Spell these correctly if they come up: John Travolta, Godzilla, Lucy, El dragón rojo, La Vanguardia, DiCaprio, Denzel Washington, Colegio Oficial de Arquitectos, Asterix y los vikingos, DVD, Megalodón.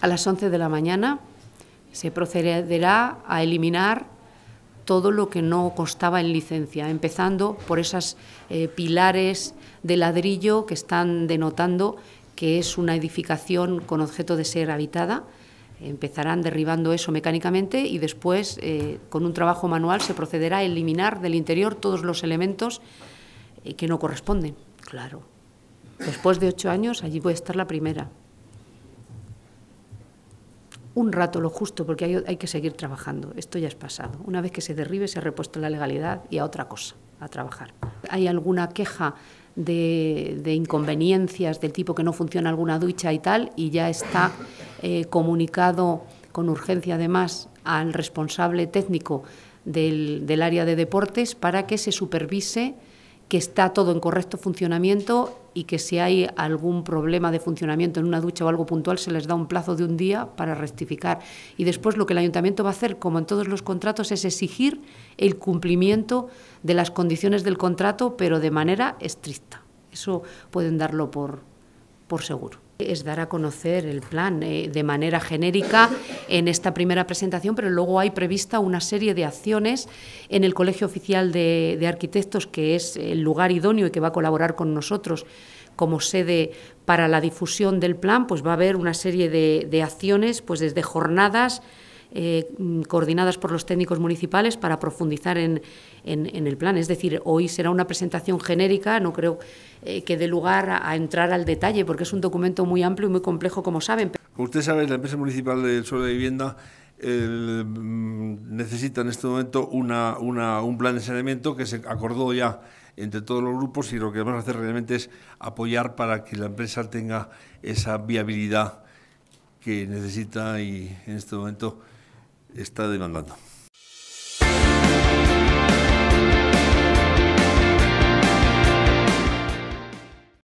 A las 11 de la mañana se procederá a eliminar todo lo que no constaba en licencia, empezando por esas pilares de ladrillo que están denotando que es una edificación con objeto de ser habitada. Empezarán derribando eso mecánicamente y después, con un trabajo manual, se procederá a eliminar del interior todos los elementos que no corresponden. Claro, después de 8 años allí puede estar la primera. Un rato, lo justo, porque hay que seguir trabajando. Esto ya es pasado. Una vez que se derribe, se ha repuesto la legalidad y a otra cosa, a trabajar. ¿Hay alguna queja de inconveniencias del tipo que no funciona alguna ducha y tal? Y ya está comunicado con urgencia, además, al responsable técnico del área de deportes para que se supervise que está todo en correcto funcionamiento y que si hay algún problema de funcionamiento en una ducha o algo puntual se les da un plazo de un día para rectificar. Y después lo que el ayuntamiento va a hacer, como en todos los contratos, es exigir el cumplimiento de las condiciones del contrato, pero de manera estricta. Eso pueden darlo por seguro. Es dar a conocer el plan de manera genérica en esta primera presentación, pero luego hay prevista una serie de acciones en el Colegio Oficial de Arquitectos, que es el lugar idóneo y que va a colaborar con nosotros como sede para la difusión del plan. Pues va a haber una serie de acciones, pues desde jornadas coordinadas por los técnicos municipales para profundizar en el plan. Es decir, hoy será una presentación genérica, no creo que dé lugar a entrar al detalle, porque es un documento muy amplio y muy complejo, como saben. Como usted sabe, la empresa municipal del suelo de vivienda necesita en este momento un plan de saneamiento que se acordó ya entre todos los grupos, y lo que vamos a hacer realmente es apoyar para que la empresa tenga esa viabilidad que necesita y en este momento está demandando.